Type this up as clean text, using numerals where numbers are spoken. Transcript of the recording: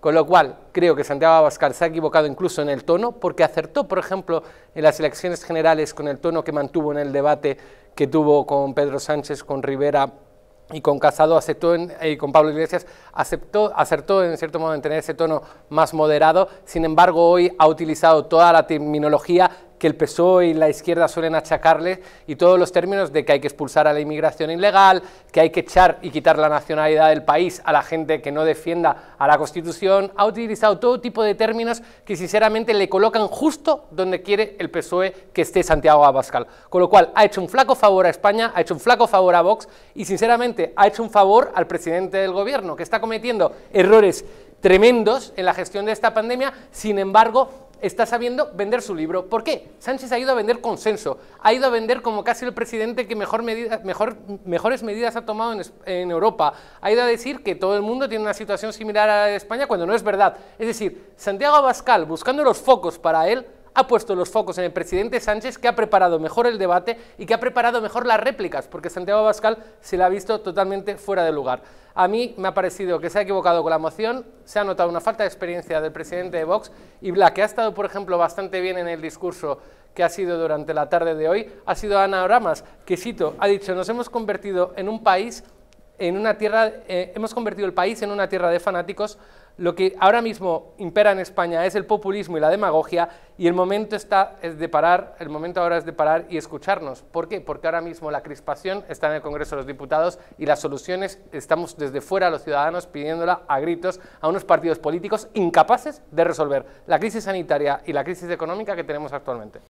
Con lo cual, creo que Santiago Abascal se ha equivocado incluso en el tono, porque acertó, por ejemplo, en las elecciones generales con el tono que mantuvo en el debate que tuvo con Pedro Sánchez, con Rivera y con Casado, y con Pablo Iglesias, acertó en cierto modo en tener ese tono más moderado. Sin embargo, hoy ha utilizado toda la terminología que el PSOE y la izquierda suelen achacarle, y todos los términos de que hay que expulsar a la inmigración ilegal, que hay que echar y quitar la nacionalidad del país a la gente que no defienda a la Constitución. Ha utilizado todo tipo de términos que sinceramente le colocan justo donde quiere el PSOE que esté Santiago Abascal. Con lo cual ha hecho un flaco favor a España, ha hecho un flaco favor a Vox y sinceramente ha hecho un favor al presidente del gobierno, que está cometiendo errores tremendos en la gestión de esta pandemia. Sin embargo, está sabiendo vender su libro. ¿Por qué? Sánchez ha ido a vender consenso, ha ido a vender como casi el presidente que mejores medidas ha tomado en Europa, ha ido a decir que todo el mundo tiene una situación similar a la de España cuando no es verdad. Es decir, Santiago Abascal, buscando los focos para él, ha puesto los focos en el presidente Sánchez, que ha preparado mejor el debate y que ha preparado mejor las réplicas, porque Santiago Abascal se la ha visto totalmente fuera de lugar. A mí me ha parecido que se ha equivocado con la moción, se ha notado una falta de experiencia del presidente de Vox, y la que ha estado, por ejemplo, bastante bien en el discurso que ha sido durante la tarde de hoy, ha sido Ana Oramas, que, cito, ha dicho: nos hemos convertido en un país, hemos convertido el país en una tierra de fanáticos. Lo que ahora mismo impera en España es el populismo y la demagogia, y el momento ahora es de parar y escucharnos. ¿Por qué? Porque ahora mismo la crispación está en el Congreso de los Diputados y las soluciones estamos desde fuera, los ciudadanos, pidiéndola a gritos a unos partidos políticos incapaces de resolver la crisis sanitaria y la crisis económica que tenemos actualmente.